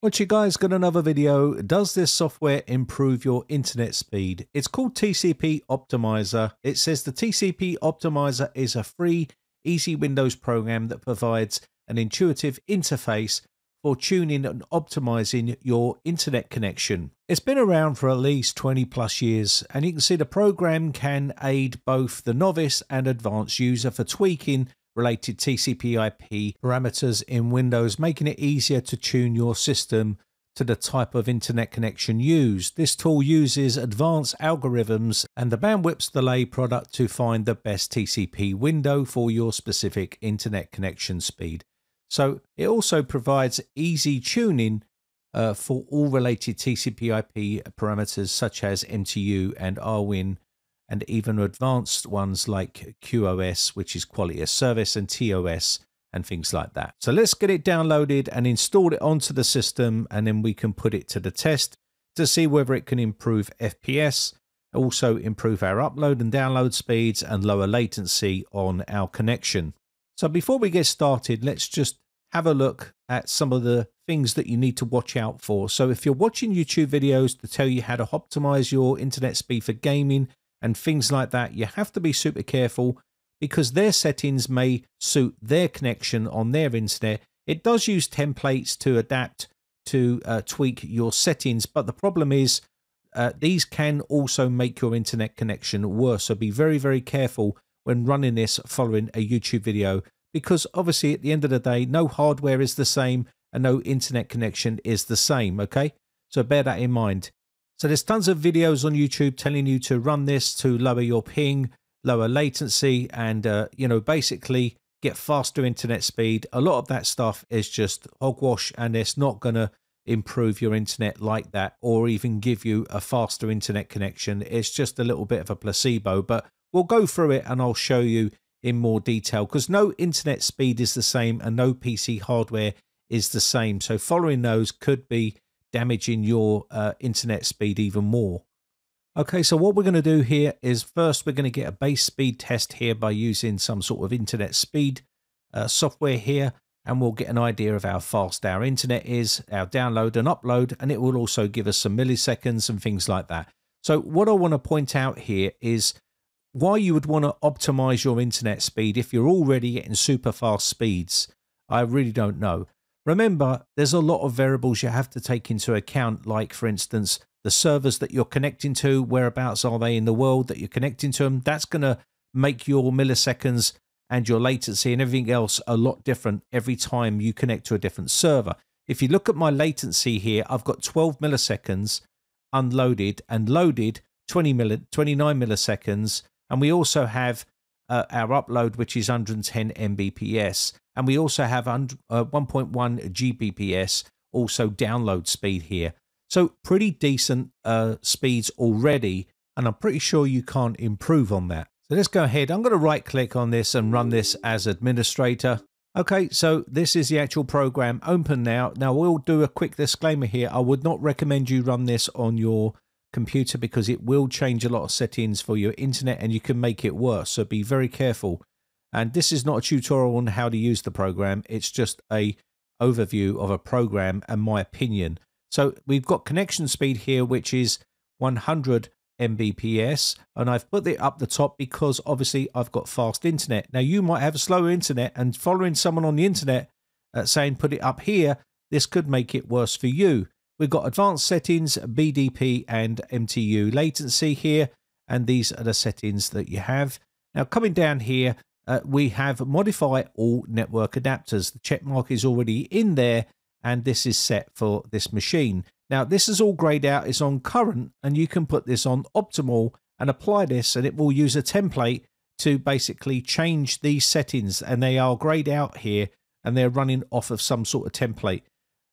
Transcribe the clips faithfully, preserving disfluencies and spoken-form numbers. What you guys got another video. Does this software improve your internet speed? It's called T C P Optimizer. It says the T C P Optimizer is a free, easy Windows program that provides an intuitive interface for tuning and optimizing your internet connection. It's been around for at least twenty plus years, and you can see the program can aid both the novice and advanced user for tweaking related T C P I P parameters in Windows, making it easier to tune your system to the type of internet connection used. This tool uses advanced algorithms and the bandwidth delay product to find the best T C P window for your specific internet connection speed. So it also provides easy tuning uh, for all related T C P I P parameters such as M T U and R W I N, and even advanced ones like Q O S, which is quality of service, and T O S and things like that. So let's get it downloaded and install it onto the system, and then we can put it to the test to see whether it can improve F P S, also improve our upload and download speeds and lower latency on our connection. So before we get started, let's just have a look at some of the things that you need to watch out for. So if you're watching YouTube videos to tell you how to optimize your internet speed for gaming and things like that, you have to be super careful because their settings may suit their connection on their internet. It does use templates to adapt to uh, tweak your settings, but the problem is uh, these can also make your internet connection worse. So be very, very careful when running this following a YouTube video, because obviously at the end of the day, no hardware is the same and no internet connection is the same, okay? So bear that in mind. So there's tons of videos on YouTube telling you to run this to lower your ping, lower latency, and, uh, you know, basically get faster internet speed. A lot of that stuff is just hogwash, and it's not going to improve your internet like that or even give you a faster internet connection. It's just a little bit of a placebo, but we'll go through it and I'll show you in more detail, because no internet speed is the same and no P C hardware is the same. So following those could be damaging your uh, internet speed even more. Okay, so what we're going to do here is first we're going to get a base speed test here by using some sort of internet speed uh, software here, and we'll get an idea of how fast our internet is, our download and upload, and it will also give us some milliseconds and things like that. So what I want to point out here is why you would want to optimize your internet speed if you're already getting super fast speeds. I really don't know. Remember, there's a lot of variables you have to take into account, like, for instance, the servers that you're connecting to, whereabouts are they in the world that you're connecting to them. That's going to make your milliseconds and your latency and everything else a lot different every time you connect to a different server. If you look at my latency here, I've got twelve milliseconds unloaded and loaded, twenty-nine milliseconds, and we also have Uh, our upload, which is one hundred ten megabits per second, and we also have uh, one point one Gbps also download speed here. So pretty decent uh, speeds already, and I'm pretty sure you can't improve on that. So let's go ahead. I'm going to right click on this and run this as administrator. Okay, so this is the actual program open now. Now we'll do a quick disclaimer here. I would not recommend you run this on your computer because it will change a lot of settings for your internet and you can make it worse, so be very careful. And this is not a tutorial on how to use the program, it's just a overview of a program and my opinion. So we've got connection speed here, which is one hundred megabits per second, and I've put it up the top because obviously I've got fast internet. Now you might have a slower internet, and following someone on the internet uh, saying put it up here, this could make it worse for you. We've got advanced settings, U D P and M T U latency here, and these are the settings that you have. Now coming down here, uh, we have modify all network adapters. The check mark is already in there, and this is set for this machine. Now this is all grayed out, it's on current, and you can put this on optimal and apply this, and it will use a template to basically change these settings, and they are grayed out here, and they're running off of some sort of template.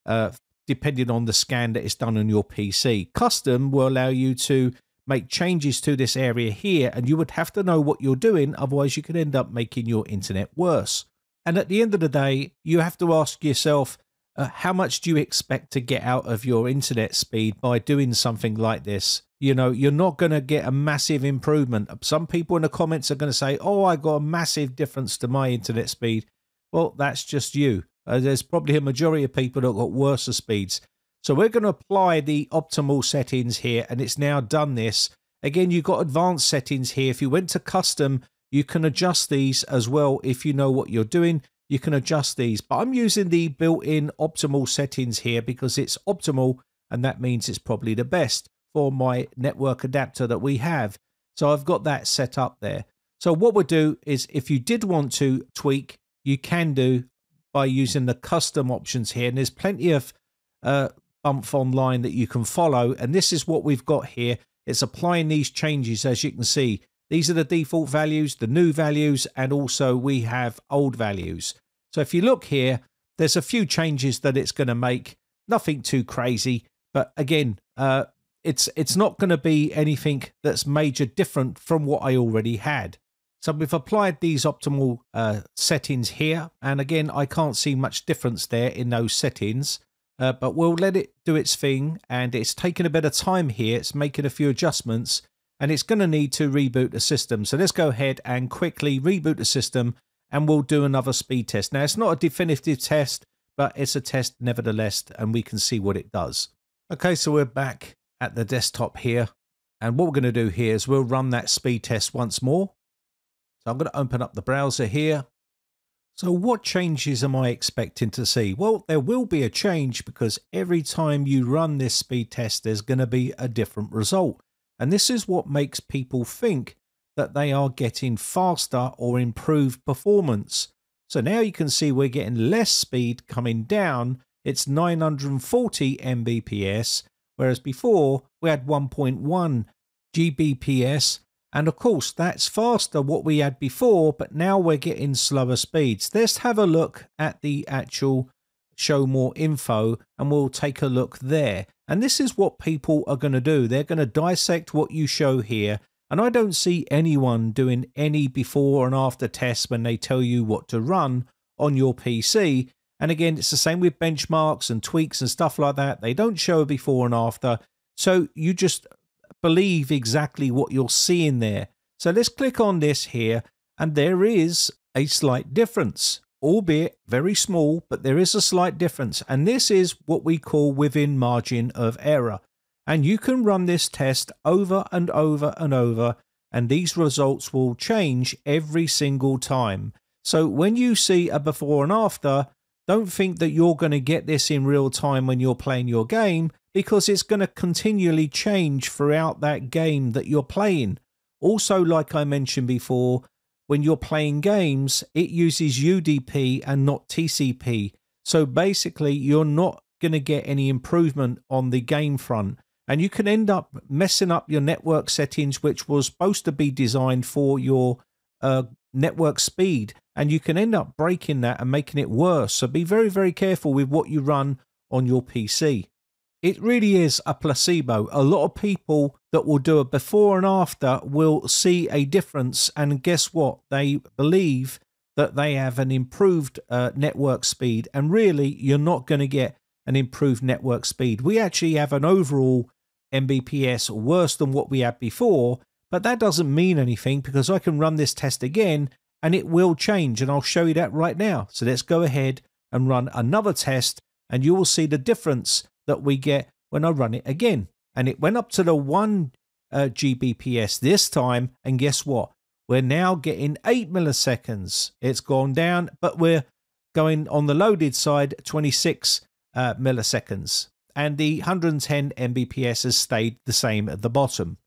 Uh, depending on the scan that is done on your P C. Custom will allow you to make changes to this area here, and you would have to know what you're doing, otherwise you could end up making your internet worse. And at the end of the day, you have to ask yourself, uh, how much do you expect to get out of your internet speed by doing something like this? You know, you're not going to get a massive improvement. Some people in the comments are going to say, oh, I got a massive difference to my internet speed. Well, that's just you. Uh, there's probably a majority of people that got worse speeds. So we're going to apply the optimal settings here, and it's now done this. Again, you've got advanced settings here. If you went to custom, you can adjust these as well. If you know what you're doing, you can adjust these. But I'm using the built-in optimal settings here because it's optimal, and that means it's probably the best for my network adapter that we have. So I've got that set up there. So what we'll do is, if you did want to tweak, you can do by using the custom options here. And there's plenty of uh, bump online that you can follow, and this is what we've got here. It's applying these changes. As you can see, these are the default values, the new values, and also we have old values. So if you look here, there's a few changes that it's going to make, nothing too crazy, but again, uh it's it's not going to be anything that's major different from what I already had. So we've applied these optimal uh settings here, and again, I can't see much difference there in those settings. Uh, but we'll let it do its thing, and it's taking a bit of time here. It's making a few adjustments, and it's going to need to reboot the system. So let's go ahead and quickly reboot the system, and we'll do another speed test. Now, it's not a definitive test, but it's a test nevertheless, and we can see what it does. Okay, so we're back at the desktop here, and what we're going to do here is we'll run that speed test once more. So I'm going to open up the browser here. So what changes am I expecting to see? Well, there will be a change, because every time you run this speed test, there's going to be a different result. And this is what makes people think that they are getting faster or improved performance. So now you can see we're getting less speed coming down. It's nine hundred forty megabits per second, whereas before we had one point one Gbps. And of course, that's faster what we had before, but now we're getting slower speeds. Let's have a look at the actual show more info, and we'll take a look there. And this is what people are going to do. They're going to dissect what you show here. And I don't see anyone doing any before and after tests when they tell you what to run on your P C. And again, it's the same with benchmarks and tweaks and stuff like that. They don't show before and after. So you just believe exactly what you're seeing there. So let's click on this here, and there is a slight difference, albeit very small, but there is a slight difference. And this is what we call within margin of error. And you can run this test over and over and over, and these results will change every single time. So when you see a before and after, don't think that you're going to get this in real time when you're playing your game, because it's going to continually change throughout that game that you're playing. Also, like I mentioned before, when you're playing games, it uses U D P and not T C P. So basically, you're not going to get any improvement on the game front. And you can end up messing up your network settings, which was supposed to be designed for your uh, network speed. And you can end up breaking that and making it worse. So be very, very careful with what you run on your P C. It really is a placebo. A lot of people that will do a before and after will see a difference, and guess what? They believe that they have an improved uh, network speed, and really you're not going to get an improved network speed. We actually have an overall M B P S worse than what we had before, but that doesn't mean anything, because I can run this test again and it will change, and I'll show you that right now. So let's go ahead and run another test, and you will see the difference that we get when I run it again. And it went up to the one Gbps this time, and guess what? We're now getting eight milliseconds. It's gone down, but we're going on the loaded side twenty-six uh, milliseconds, and the one hundred ten megabits per second has stayed the same at the bottom.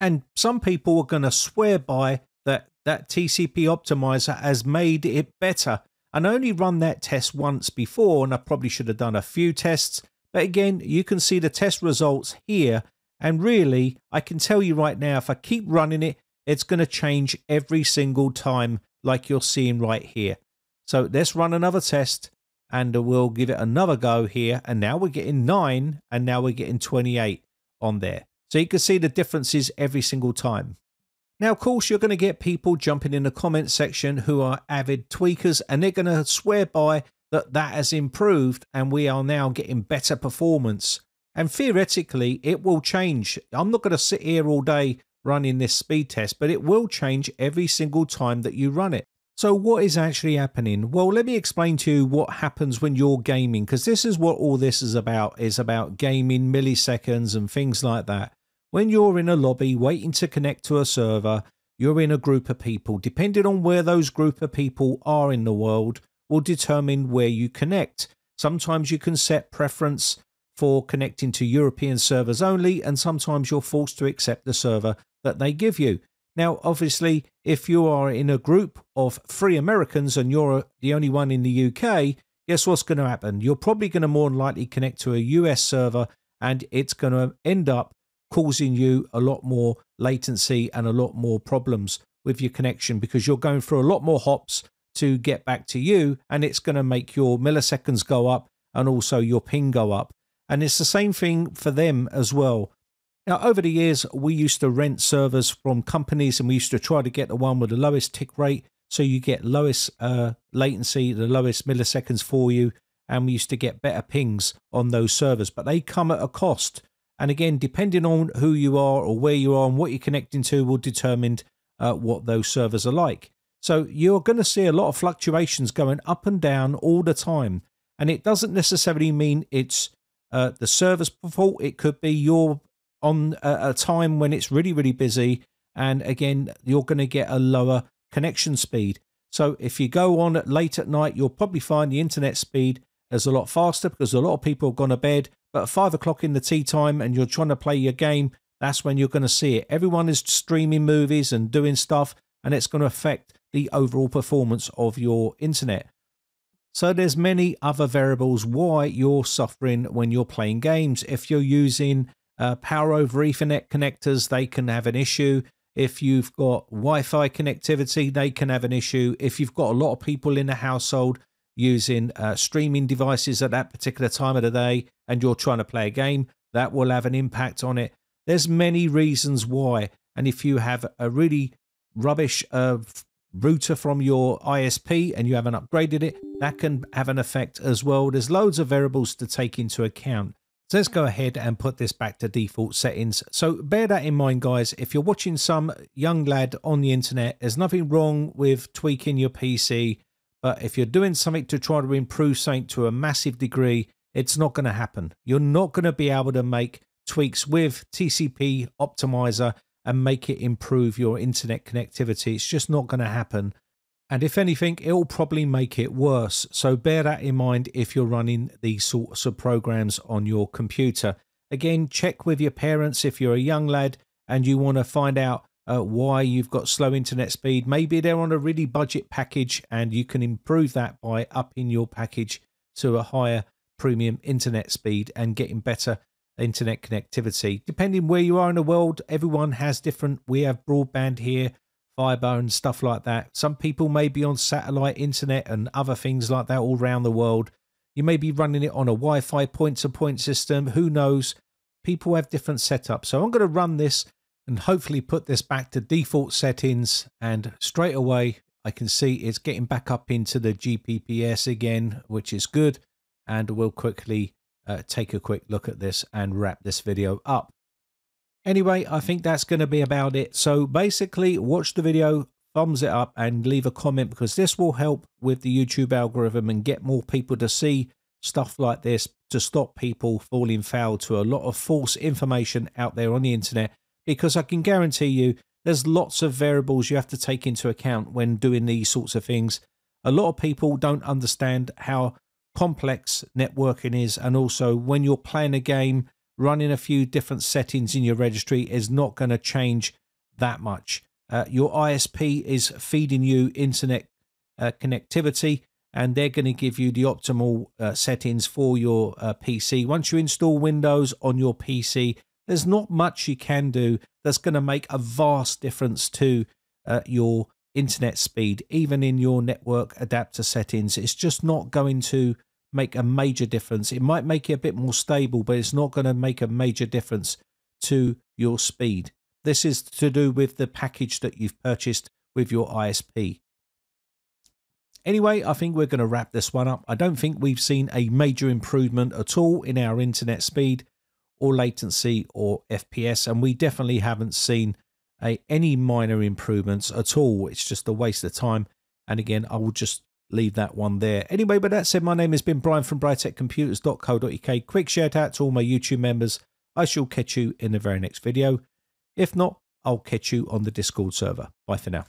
And some people are going to swear by that that T C P optimizer has made it better. And I only run that test once before, and I probably should have done a few tests. But again, you can see the test results here, and really, I can tell you right now, if I keep running it, it's going to change every single time, like you're seeing right here. So let's run another test, and we'll give it another go here, and now we're getting nine, and now we're getting twenty-eight on there. So you can see the differences every single time. Now, of course, you're going to get people jumping in the comment section who are avid tweakers, and they're going to swear by that that has improved and we are now getting better performance. And theoretically, it will change. I'm not going to sit here all day running this speed test, but it will change every single time that you run it. So what is actually happening? Well, let me explain to you what happens when you're gaming, because this is what all this is about. It's about gaming, milliseconds and things like that. When you're in a lobby waiting to connect to a server, you're in a group of people. Depending on where those group of people are in the world will determine where you connect. Sometimes you can set preference for connecting to European servers only, and sometimes you're forced to accept the server that they give you. Now, obviously, if you are in a group of three Americans and you're the only one in the U K, guess what's going to happen? You're probably going to more than likely connect to a U S server, and it's going to end up causing you a lot more latency and a lot more problems with your connection, because you're going through a lot more hops to get back to you, and it's going to make your milliseconds go up and also your ping go up. And it's the same thing for them as well. Now, over the years, we used to rent servers from companies, and we used to try to get the one with the lowest tick rate, so you get lowest uh, latency, the lowest milliseconds for you, and we used to get better pings on those servers, but they come at a cost. And again, depending on who you are or where you are and what you're connecting to will determine uh, what those servers are like. So you're going to see a lot of fluctuations going up and down all the time, and it doesn't necessarily mean it's uh, the server's fault. It could be your on a time when it's really, really busy, and again, you're going to get a lower connection speed. So if you go on late at night, you'll probably find the internet speed is a lot faster because a lot of people have gone to bed, but at five o'clock in the tea time and you're trying to play your game, that's when you're going to see it. Everyone is streaming movies and doing stuff, and it's going to affect the overall performance of your internet. So there's many other variables why you're suffering when you're playing games. If you're using Uh, power over Ethernet connectors, they can have an issue. If you've got Wi-Fi connectivity, they can have an issue. If you've got a lot of people in the household using uh, streaming devices at that particular time of the day and you're trying to play a game, that will have an impact on it. There's many reasons why. And if you have a really rubbish uh, router from your I S P and you haven't upgraded it, that can have an effect as well. There's loads of variables to take into account. So let's go ahead and put this back to default settings. So bear that in mind, guys. If you're watching some young lad on the internet, there's nothing wrong with tweaking your P C, but if you're doing something to try to improve something to a massive degree, it's not going to happen. You're not going to be able to make tweaks with T C P Optimizer and make it improve your internet connectivity. It's just not going to happen. And if anything, it'll probably make it worse. So bear that in mind if you're running these sorts of programs on your computer. Again, check with your parents if you're a young lad and you want to find out uh, why you've got slow internet speed. Maybe they're on a really budget package and you can improve that by upping your package to a higher premium internet speed and getting better internet connectivity. Depending where you are in the world, everyone has different. We have broadband here, fiber and stuff like that. Some people may be on satellite internet and other things like that all around the world. You may be running it on a Wi-Fi point-to-point system. Who knows? People have different setups. So I'm going to run this and hopefully put this back to default settings. And straight away, I can see it's getting back up into the G B P S again, which is good. And we'll quickly uh, take a quick look at this and wrap this video up. Anyway, I think that's going to be about it. So basically, watch the video, thumbs it up, and leave a comment, because this will help with the YouTube algorithm and get more people to see stuff like this to stop people falling foul to a lot of false information out there on the internet, because I can guarantee you there's lots of variables you have to take into account when doing these sorts of things. A lot of people don't understand how complex networking is, and also when you're playing a game, running a few different settings in your registry is not going to change that much. Uh, your I S P is feeding you internet uh, connectivity, and they're going to give you the optimal uh, settings for your uh, P C. Once you install Windows on your P C, there's not much you can do that's going to make a vast difference to uh, your internet speed, even in your network adapter settings. It's just not going to make a major difference. It might make it a bit more stable, but it's not going to make a major difference to your speed. This is to do with the package that you've purchased with your I S P. Anyway, I think we're going to wrap this one up. I don't think we've seen a major improvement at all in our internet speed or latency or F P S, and we definitely haven't seen a, any minor improvements at all. It's just a waste of time And again, I will just leave that one there. Anyway, but that said, my name has been Brian from brightech computers dot co dot U K. Quick shout out to all my YouTube members. I shall catch you in the very next video. If not, I'll catch you on the Discord server. Bye for now.